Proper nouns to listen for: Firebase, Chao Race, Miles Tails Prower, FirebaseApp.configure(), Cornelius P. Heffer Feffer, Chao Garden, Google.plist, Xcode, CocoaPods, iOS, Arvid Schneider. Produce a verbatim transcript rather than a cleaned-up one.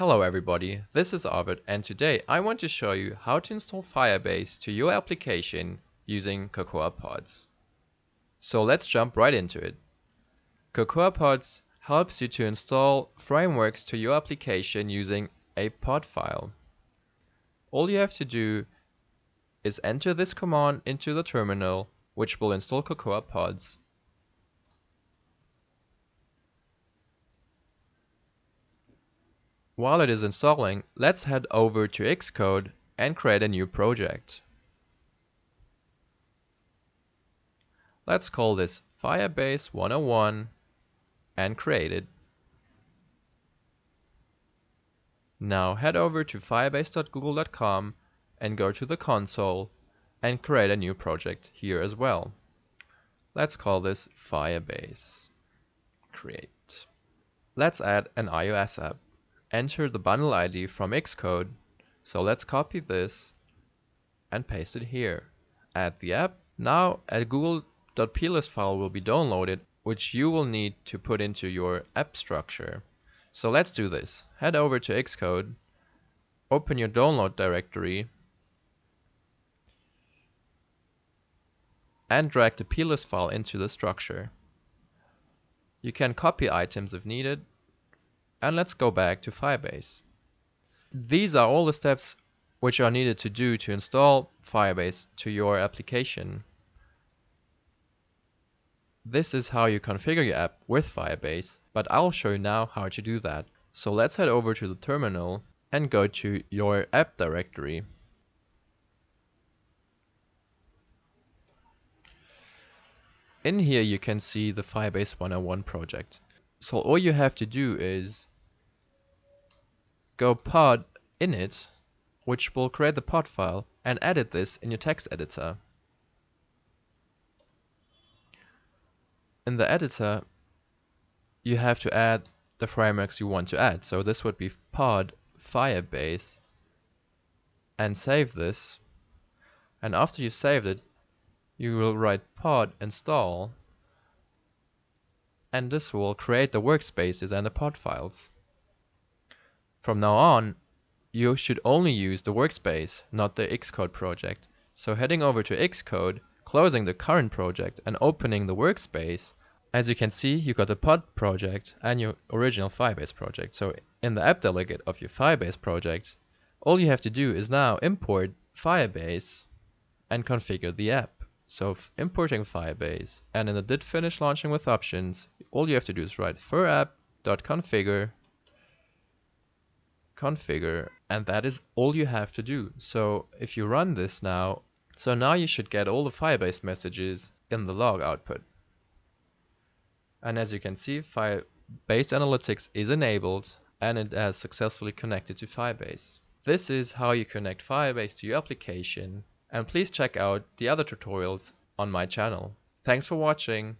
Hello everybody, this is Arvid and today I want to show you how to install Firebase to your application using CocoaPods. So let's jump right into it. CocoaPods helps you to install frameworks to your application using a pod file. All you have to do is enter this command into the terminal, which will install CocoaPods. While it is installing, let's head over to Xcode and create a new project. Let's call this Firebase one oh one and create it. Now head over to firebase dot google dot com and go to the console and create a new project here as well. Let's call this Firebase. Create. Let's add an iOS app. Enter the bundle I D from Xcode, so let's copy this and paste it here. Add the app. Now a Google.plist file will be downloaded, which you will need to put into your app structure. So let's do this. Head over to Xcode, open your download directory, and drag the plist file into the structure. You can copy items if needed. And let's go back to Firebase. These are all the steps which are needed to do to install Firebase to your application. This is how you configure your app with Firebase, but I'll show you now how to do that. So let's head over to the terminal and go to your app directory. In here you can see the Firebase one oh one project. So all you have to do is go pod init, which will create the pod file, and edit this in your text editor. In the editor, you have to add the frameworks you want to add. So this would be pod Firebase, and save this. And after you saved it, you will write pod install, and this will create the workspaces and the pod files. From now on, you should only use the workspace, not the Xcode project. So heading over to Xcode, closing the current project and opening the workspace, as you can see, you got the pod project and your original Firebase project. So in the app delegate of your Firebase project, all you have to do is now import Firebase and configure the app. So importing Firebase, and in the did finish launching with options, all you have to do is write firebaseapp.configure(), configure, and that is all you have to do. So if you run this now, so now you should get all the Firebase messages in the log output. And as you can see, Firebase Analytics is enabled and it has successfully connected to Firebase. This is how you connect Firebase to your application. And please check out the other tutorials on my channel. Thanks for watching.